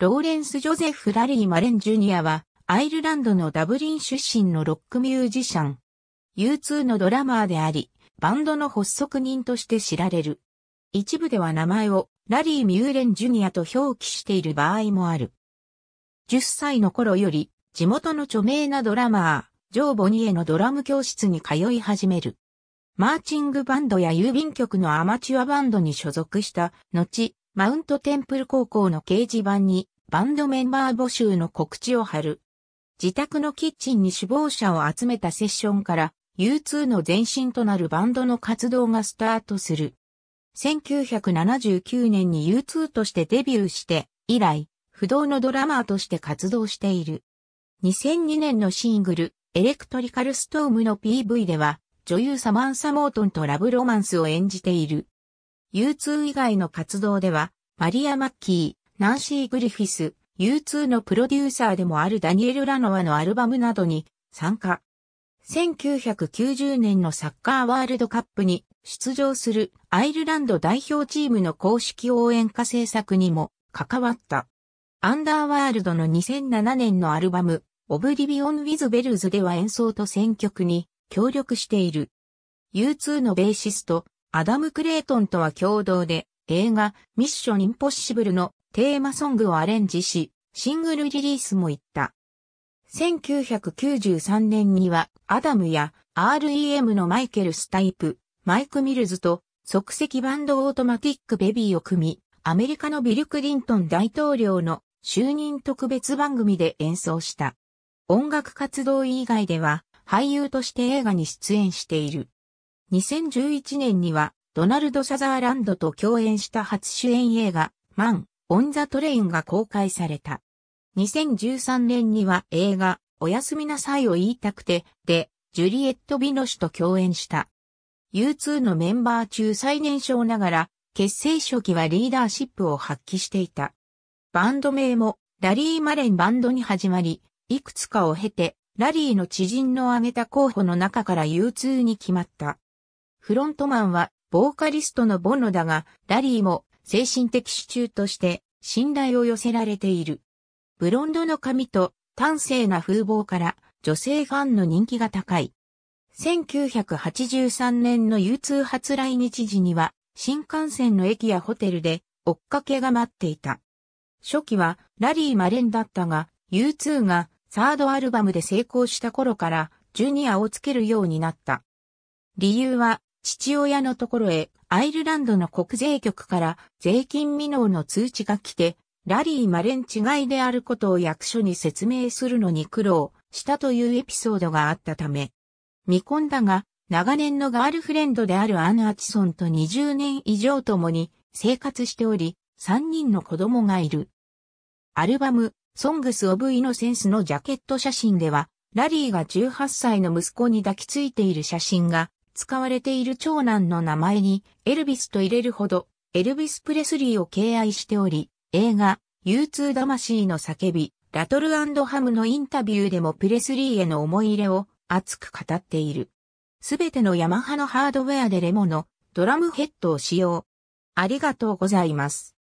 ローレンス・ジョゼフ・ラリー・マレン・ジュニアは、アイルランドのダブリン出身のロックミュージシャン。U2 のドラマーであり、バンドの発足人として知られる。一部では名前を、ラリー・ミューレン・ジュニアと表記している場合もある。10歳の頃より、地元の著名なドラマー、ジョー・ボニエのドラム教室に通い始める。マーチングバンドや郵便局のアマチュアバンドに所属した、後、マウントテンプル高校の掲示板に、バンドメンバー募集の告知を貼る。自宅のキッチンに首謀者を集めたセッションから U2 の前身となるバンドの活動がスタートする。1979年に U2 としてデビューして以来、不動のドラマーとして活動している。2002年のシングル、エレクトリカルストームの PV では、女優サマンサ・モートンとラブロマンスを演じている。U2 以外の活動では、マリア・マッキー、ナンシー・グリフィス、U2 のプロデューサーでもあるダニエル・ラノアのアルバムなどに参加。1990年のサッカーワールドカップに出場するアイルランド代表チームの公式応援歌制作にも関わった。アンダーワールドの2007年のアルバム、オブリビオン・ウィズ・ベルズでは演奏と選曲に協力している。U2 のベーシスト、アダム・クレイトンとは共同で映画、ミッション・インポッシブルのテーマソングをアレンジし、シングルリリースも行った。1993年には、アダムや R.E.M. のマイケル・スタイプ、マイク・ミルズと即席バンドオートマティック・ベビーを組み、アメリカのビル・クリントン大統領の就任特別番組で演奏した。音楽活動以外では、俳優として映画に出演している。2011年には、ドナルド・サザーランドと共演した初主演映画、マン・オン・ザ・トレインが公開された。2013年には映画、おやすみなさいを言いたくて、で、ジュリエット・ビノシュと共演した。U2 のメンバー中最年少ながら、結成初期はリーダーシップを発揮していた。バンド名も、ラリー・マレンバンドに始まり、いくつかを経て、ラリーの知人の挙げた候補の中から U2 に決まった。フロントマンは、ボーカリストのボノだが、ラリーも、精神的支柱として信頼を寄せられている。ブロンドの髪と端正な風貌から女性ファンの人気が高い。1983年の U2 初来日時には新幹線の駅やホテルで追っかけが待っていた。初期はラリー・マレンだったが U2 がサードアルバムで成功した頃からジュニアをつけるようになった。理由は父親のところへアイルランドの国税局から税金未納の通知が来て、ラリー・マレン違いであることを役所に説明するのに苦労したというエピソードがあったため、未婚だが長年のガールフレンドであるアン・アチソンと20年以上共に生活しており、3人の子供がいる。アルバム、Songs of Innocenceのジャケット写真では、ラリーが18歳の息子に抱きついている写真が、使われている長男の名前にエルビスと入れるほどエルビス・プレスリーを敬愛しており、映画 U2 魂の叫びラトル&ハムのインタビューでもプレスリーへの思い入れを熱く語っている。すべてのヤマハのハードウェアでレモのドラムヘッドを使用。ありがとうございます。